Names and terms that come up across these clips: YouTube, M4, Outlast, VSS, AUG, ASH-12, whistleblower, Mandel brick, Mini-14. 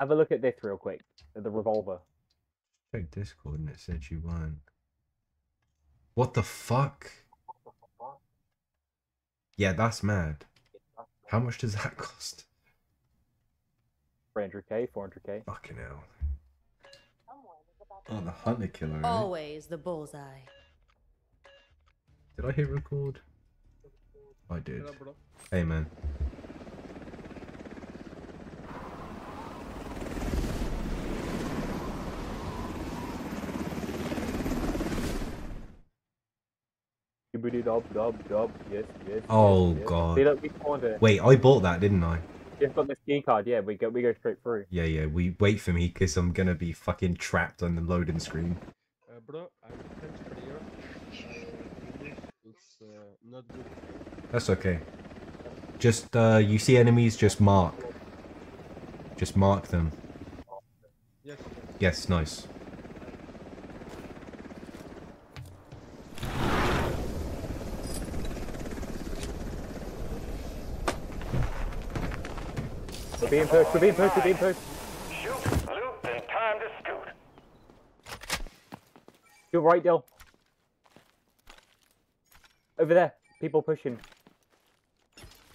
Have a look at this real quick, the revolver. Check Discord and it said you won. What the fuck? Yeah, that's mad. How much does that cost? 300k, 400k. Fucking hell. Oh, the hunter killer. Always the bullseye. Did I hit record? I did. Hey, man. Yes, yes. Oh yes, god. Yes. Wait, I bought that, didn't I? You've got the key card, yeah. We go straight through. Yeah, yeah. We wait for me because I'm gonna be fucking trapped on the loading screen. Bro, I'm French player. It's not good. That's okay. Just you see enemies, just mark. Just mark them. Yes. Yes, nice. We're being pushed, we're being pushed. Shoot, loop, and time to scoot. You're right, Dill. Over there, people pushing.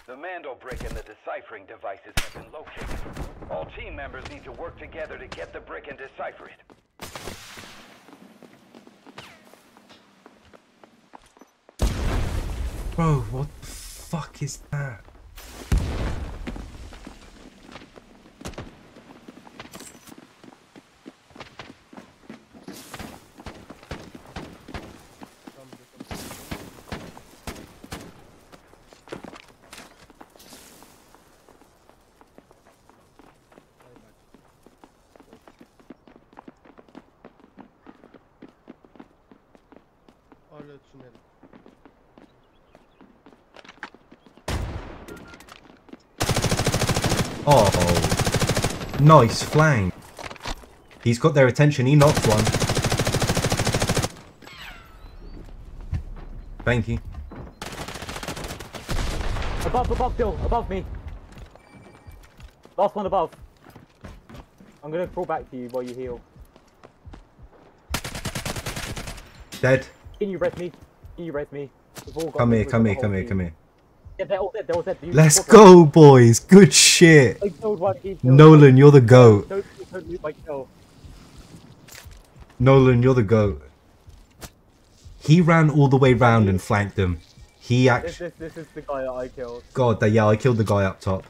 The Mandel brick and the deciphering devices have been located. All team members need to work together to get the brick and decipher it. Bro, what the fuck is that? Oh, nice flank. He's got their attention, he knocked one. Thank you. Above, Joe, above me. Last one above. I'm gonna crawl back to you while you heal. Dead. Can you res me? Come here. Yeah, they're all dead. Let's go, boys. Good shit. Nolan, you're the GOAT. Nolan, you're the GOAT. He ran all the way round and flanked them. He actually... This is the guy that I killed. God, yeah, I killed the guy up top.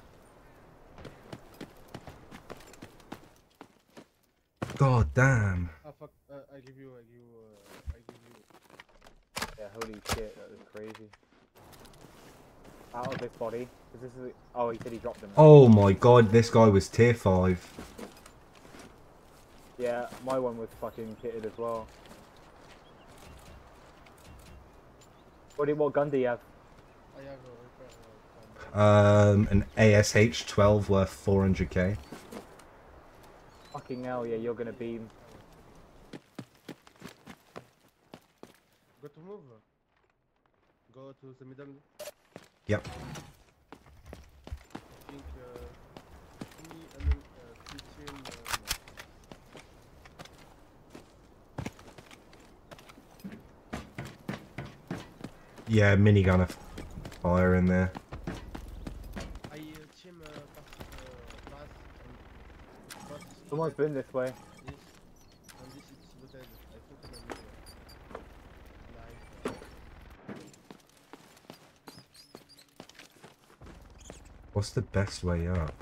God damn. Yeah, holy shit, that was crazy. Out of this body. This is... Oh, he said he dropped him. Oh my god, this guy was tier 5. Yeah, my one was fucking kitted as well. What gun do you have? I have an ASH-12 worth 400k. Fucking hell, yeah, you're gonna beam. Go to move. Go to the middle. Yep. I think, yeah, minigun of fire in there. Someone's been this way. What's the best way up?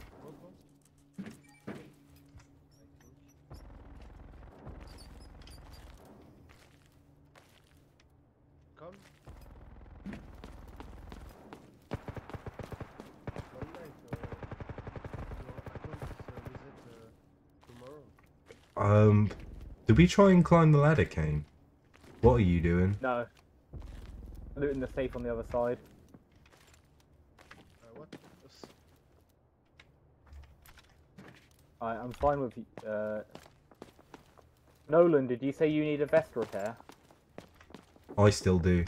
Did we try and climb the ladder, Kane? What are you doing? No. Looting the safe on the other side. I'm fine with you. Nolan, did you say you need a vest repair? I still do.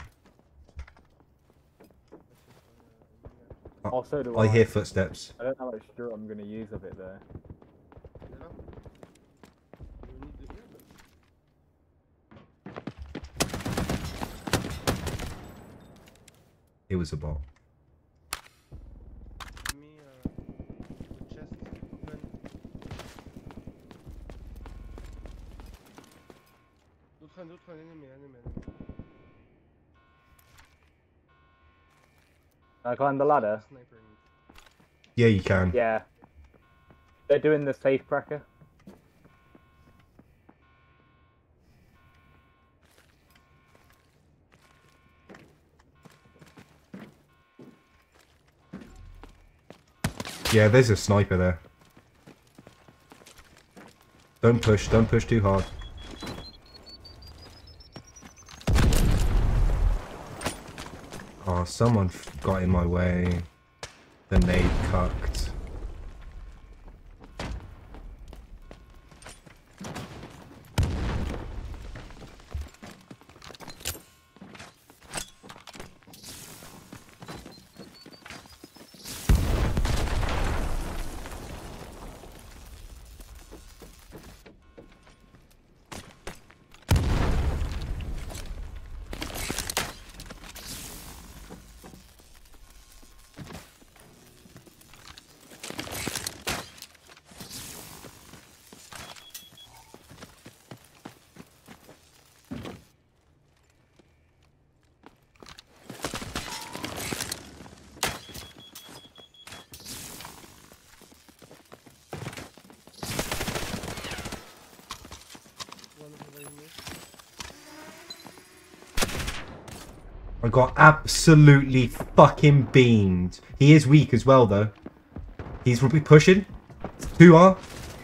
Oh, so do I. I hear footsteps. I don't know how much I'm going to use of it, though. It was a bot. Can I climb the ladder? Yeah, you can. Yeah. They're doing the safe cracker. Yeah, there's a sniper there. Don't push too hard. Oh, someone got in my way. The nade cucked. I got absolutely fucking beamed. He is weak as well, though. He's pushing. It's too hard.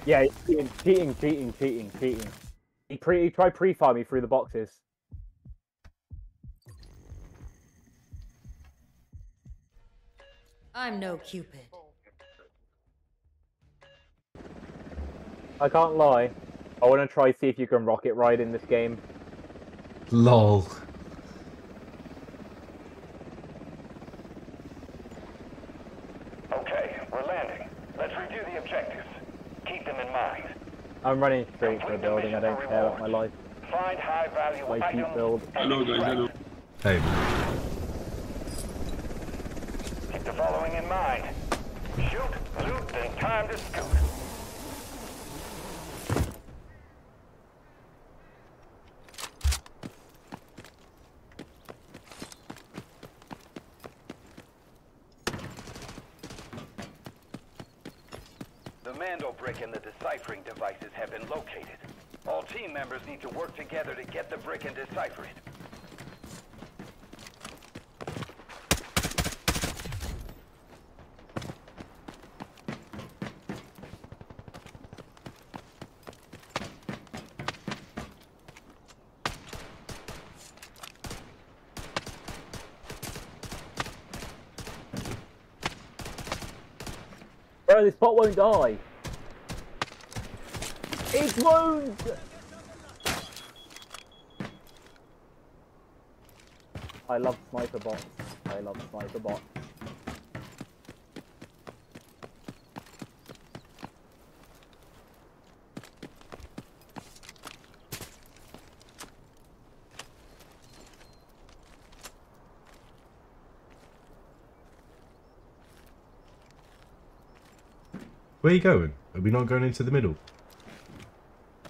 Yeah, he's cheating. He tried pre-fire me through the boxes. I'm no Cupid. I can't lie. I want to try see if you can rocket ride in this game. Lol. I'm running straight for a building, I don't care about my life. Find high value my cheap build. Hello guys, hello. Hey. Keep the following in mind. Shoot, loot, then time to scoot. The Mando brick and the deciphering devices have been located. All team members need to work together to get the brick and decipher it. Bro, this bot won't die. It won't! I love sniper bots. I love sniper bots. Where are you going? Are we not going into the middle?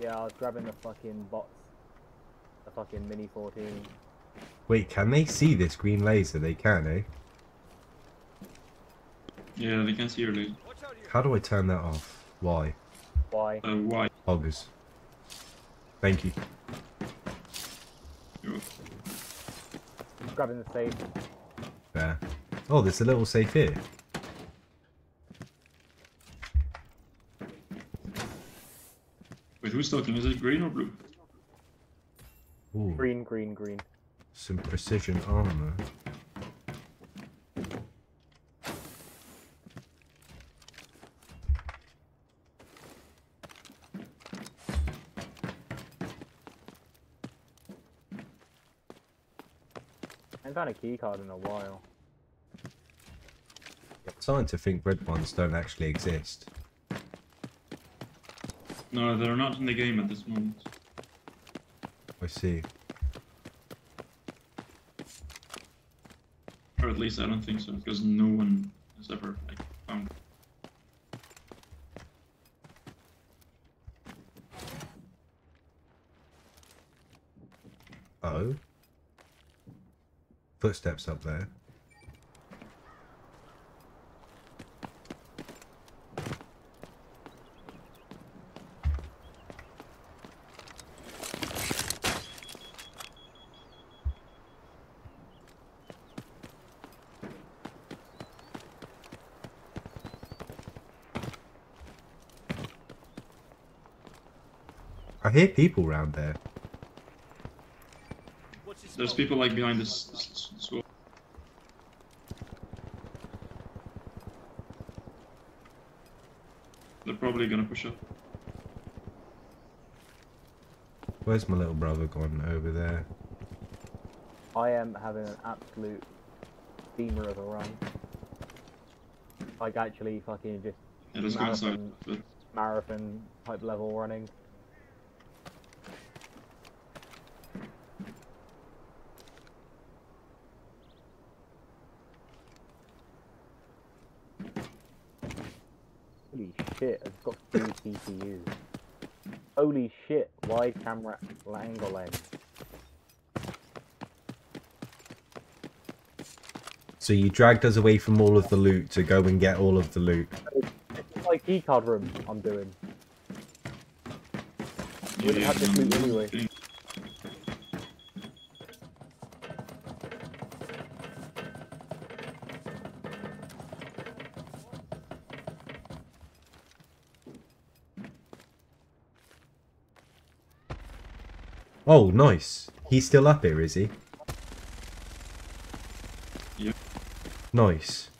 Yeah, I was grabbing the fucking bots. The fucking Mini-14. Wait, can they see this green laser? They can, eh? Yeah, they can see your laser. How do I turn that off? Why? Why? Why? Hoggers. Thank you. You're welcome. Grabbing the safe. There. Oh, there's a little safe here. Who's talking? Is it green or blue? Ooh. Green, green, green. Some precision armor. I haven't found a keycard in a while. I'm starting to think red ones don't actually exist. No, they're not in the game at this moment. I see. or at least I don't think so, because no one has ever like, found it. Oh. Footsteps up there. I hear people round there. There's people like behind this wall. They're probably gonna push up. Where's my little brother gone? Over there. I am having an absolute beamer of a run. Like actually fucking just yeah, let's marathon, go outside, but... marathon type level running. Shit, I've got 3 CPUs. Holy shit, wide camera angle lens. So you dragged us away from all of the loot to go and get all of the loot. It's my keycard room I'm doing. You wouldn't have this loot anyway. Oh, nice. He's still up here, is he? Yep. Nice.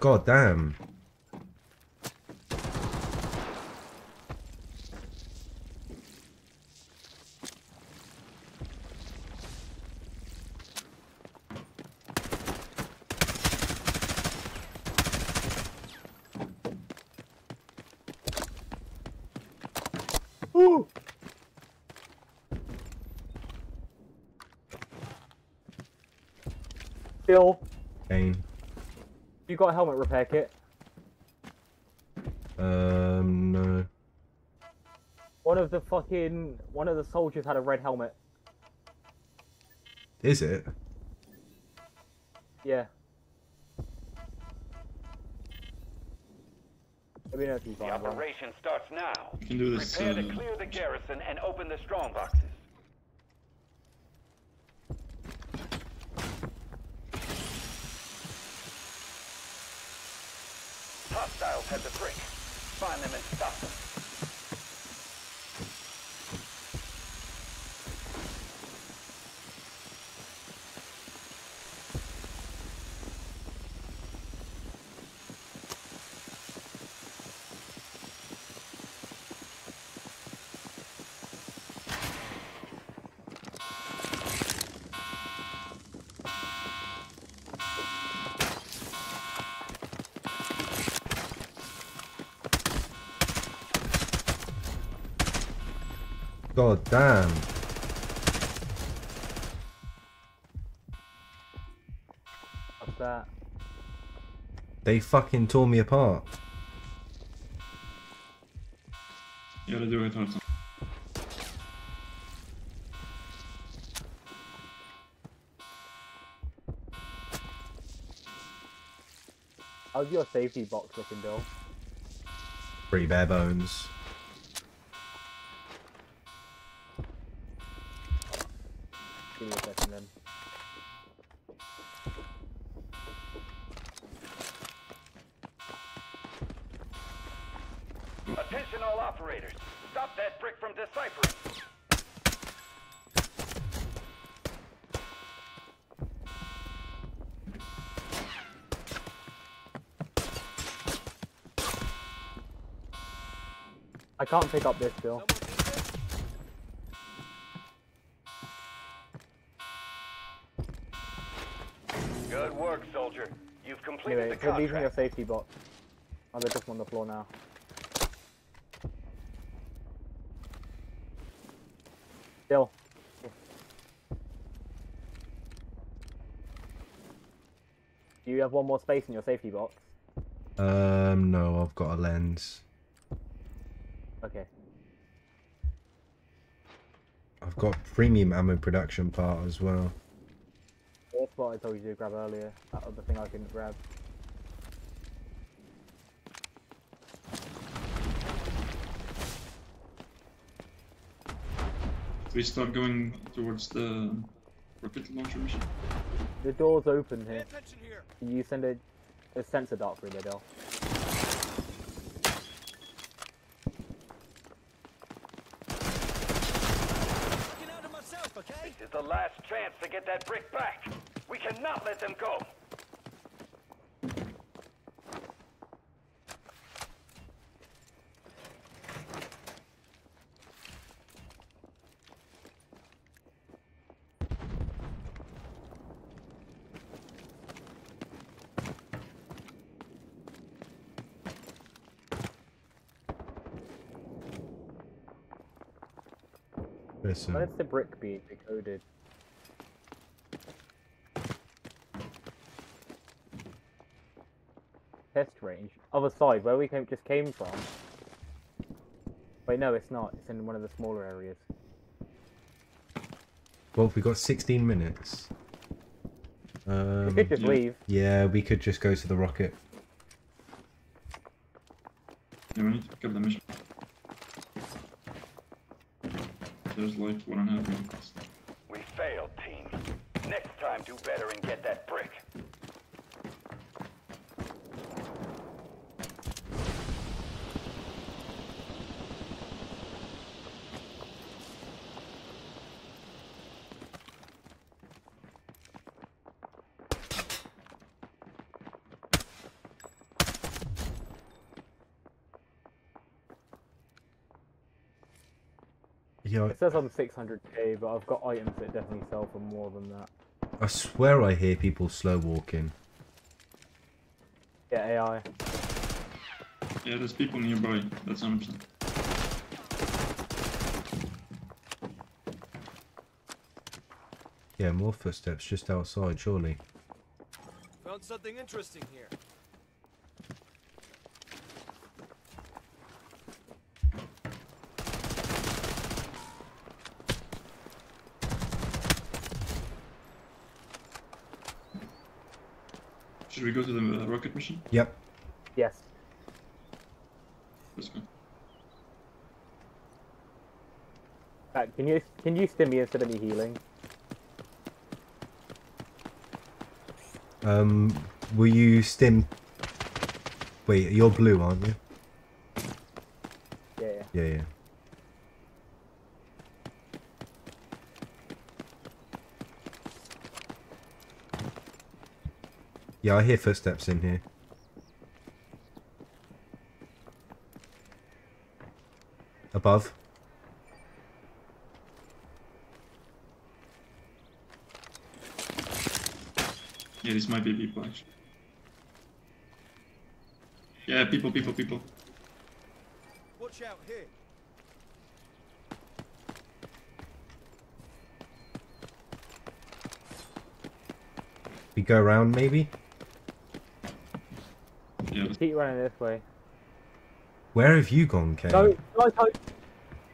God damn. Bill, Kane, you got a helmet repair kit? No. One of the soldiers had a red helmet. Is it? Yeah. The operation starts now. You can do this. Prepare to clear the garrison and open the strong boxes. Hostiles at the brick. Find them and stop them. God damn. What's that? They fucking tore me apart. You gotta do it on time. How's your safety box looking, Bill? Pretty bare bones. Attention all operators. Stop that brick from deciphering. I can't pick up this, Bill. Good work, soldier. Anyway, the they're leaving your safety box. Oh, they're just on the floor now. Still. Do you have one more space in your safety box? No, I've got a lens. Okay. I've got premium ammo production part as well. That's what I told you to grab earlier. That other thing I couldn't grab. We start going towards the rocket launcher mission. The door's open here. You send a sensor dart through the door. This is the last chance to get that brick back. We cannot let them go. Where's the brick be decoded? Test range? Other side, where we just came from. Wait, no, it's not. It's in one of the smaller areas. Well, we got 16 minutes. We could just leave. Yeah, we could just go to the rocket. Yeah, we need to pick up the mission. There's like 1.5 minutes. We failed, team. Next time, do better and get that brick. It says I'm 600k, but I've got items that definitely sell for more than that. I swear I hear people slow walking. Yeah, AI. Yeah, there's people nearby. That's 100%. Yeah, more footsteps just outside, surely. Found something interesting here. Should we go to the rocket mission? Yep. Yes. Let's go. Right, can you stim me instead of me healing? Will you stim? Wait, you're blue, aren't you? Yeah. Yeah. Yeah. Yeah, I hear footsteps in here. Above. Yeah, this might be people actually. Yeah, people. Watch out here. We go around maybe? Keep running this way. Where have you gone, Kane? No,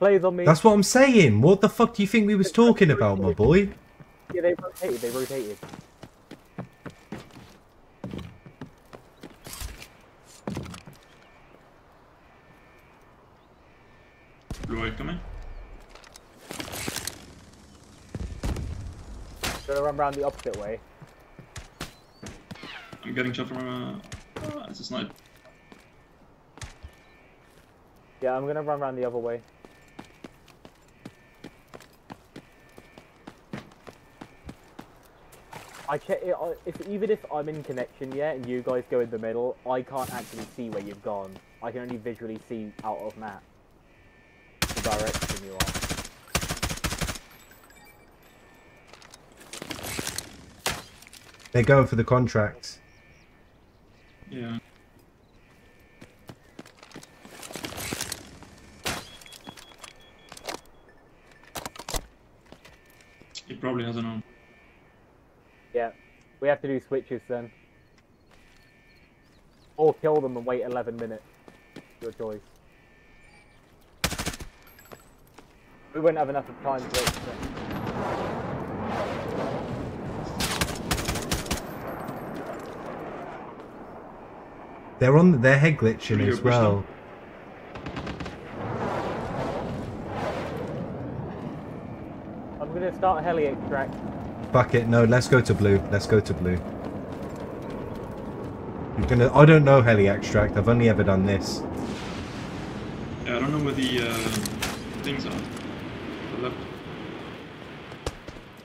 plays on me. That's what I'm saying. What the fuck do you think we was talking about, my boy? Yeah, they rotated. Blue eye coming. Gonna run round the opposite way. I'm getting shot from it's a snipe. Yeah, I'm gonna run around the other way. I check it. Even if I'm in connection yet and you guys go in the middle, I can't actually see where you've gone. I can only visually see out of map the direction you are. They're going for the contract. Yeah. It probably hasn't on. Yeah. We have to do switches then. Or kill them and wait 11 minutes. Your choice. We won't have enough of time to wait for it. They're on. They're head glitching as well. I'm going to start a heli extract. Fuck it. No, let's go to blue. Let's go to blue. I'm gonna. I don't know heli extract. I've only ever done this. Yeah, I don't know where the things are. The left.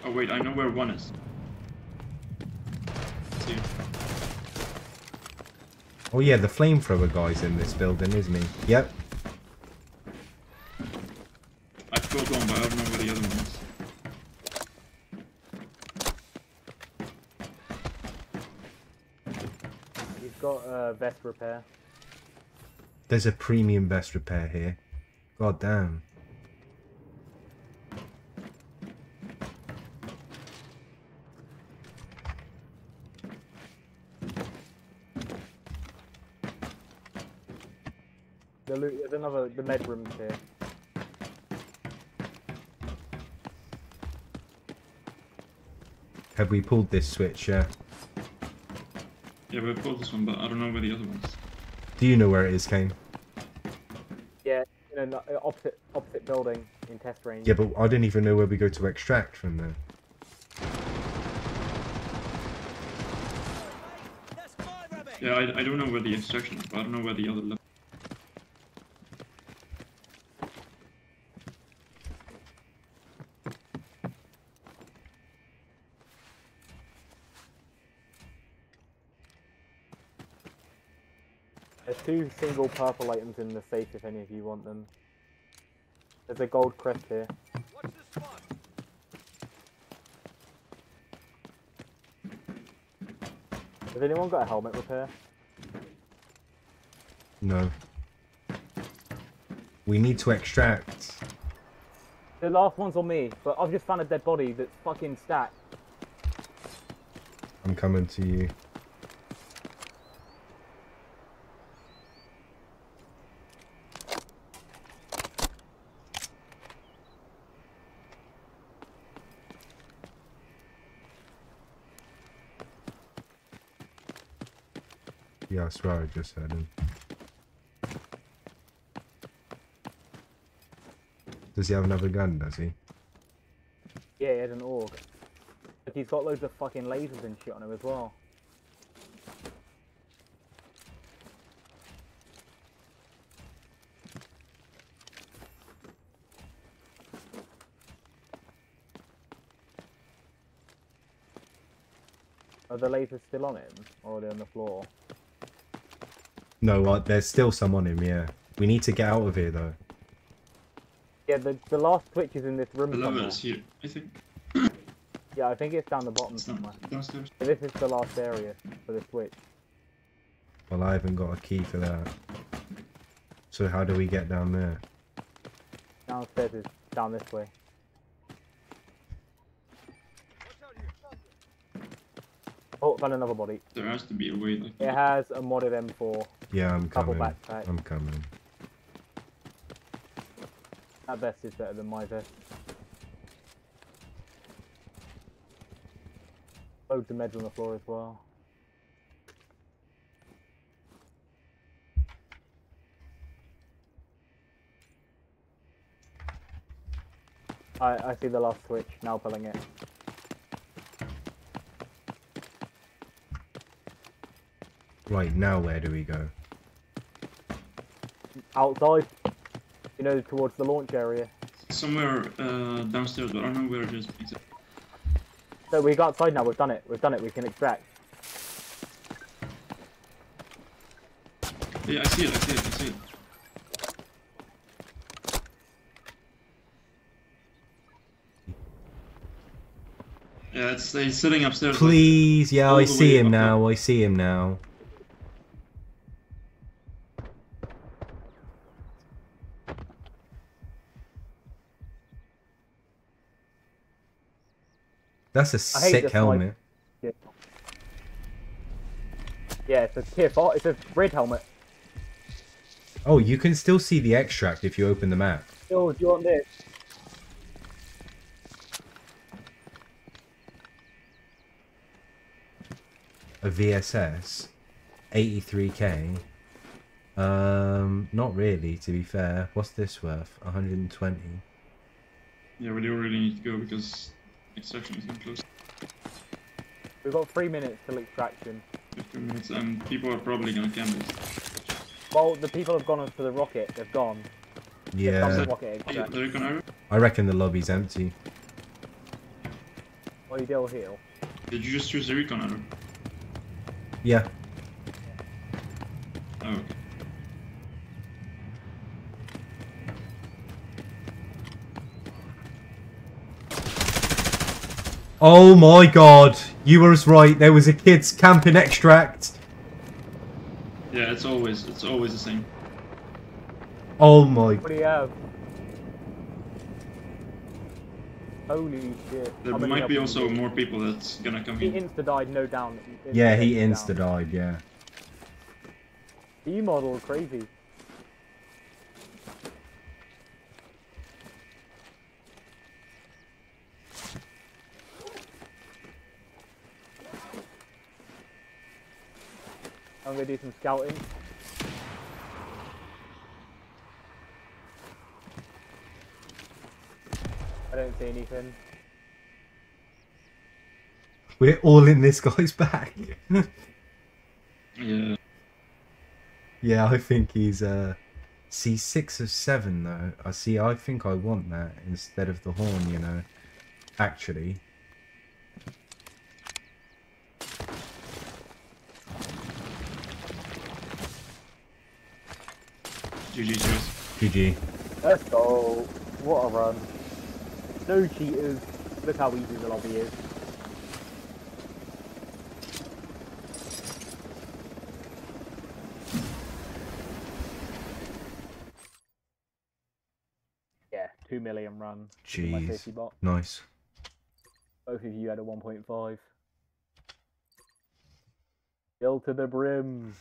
Oh wait, I know where one is. Let's see. Oh yeah, the flamethrower guy's in this building, isn't he? Yep. I've got one, but I don't know where the other one is. You've got a vest repair. There's a premium vest repair here. God damn. There's another, the med room's here. Have we pulled this switch? Yeah. Yeah, we've pulled this one, but I don't know where the other one is. Do you know where it is, Kane? Yeah, in an opposite building in test range. Yeah, but I didn't even know where we go to extract from there. Yeah, I don't know where the extraction is, but I don't know where the other level. There's two single purple items in the safe if any of you want them. There's a gold crest here. What's this one? Has anyone got a helmet repair? No. We need to extract. The last one's on me, but I've just found a dead body that's fucking stacked. I'm coming to you. Yeah, I swear I just heard him. Does he have another gun, does he? Yeah, he had an AUG. But he's got loads of fucking lasers and shit on him as well. Are the lasers still on him? Or are they on the floor? No, there's still some on him, yeah. We need to get out of here, though. Yeah, the last switch is in this room somewhere. It's here, I think. Yeah, I think it's down the bottom somewhere. Downstairs. So this is the last area for the switch. Well, I haven't got a key for that. So how do we get down there? Downstairs is down this way. Oh, found another body. There has to be a way like that. It has a modded M4. Yeah, I'm coming. Backpack. I'm coming. That vest is better than my vest. Loads of meds on the floor as well. I see the last switch, now pulling it. Right, now where do we go? Outside. You know, towards the launch area. Somewhere downstairs, but I don't know where it is. So we got outside now, we've done it. We've done it, we can extract. Yeah, I see it. Yeah, he's sitting upstairs. Please, like, yeah, I see him now. That's a sick helmet. Yeah. Yeah, it's a tier 4. It's a red helmet. Oh, you can still see the extract if you open the map. Oh, do you want this? A VSS, 83k. Not really, to be fair. What's this worth? 120. Yeah, we do really need to go because extraction is getting close. We've got 3 minutes till extraction. 15 minutes, and people are probably gonna camp this. Well, the people have gone up to the rocket. They've gone. Yeah. They've rocket I reckon the lobby's empty. Well, you deal heal. Did you just use the recon arrow? Yeah. Oh, okay. Oh my god, you were right, there was a kid's camping extract. Yeah, it's always the same. Oh my. What do you have? Holy shit. There might be also more people that's gonna come in. He insta-died, no down. Yeah, he insta-died, yeah. E-model, crazy. I'm gonna do some scouting. I don't see anything. We're all in this guy's back. Yeah. Yeah, I think he's C6 of 7 though. I see. I think I want that instead of the horn. You know, actually. GG, GG. Let's go. What a run. No cheaters. Look how easy the lobby is. Yeah, 2 million run. Jeez. Nice. Both of you had a 1.5. Fill to the brim.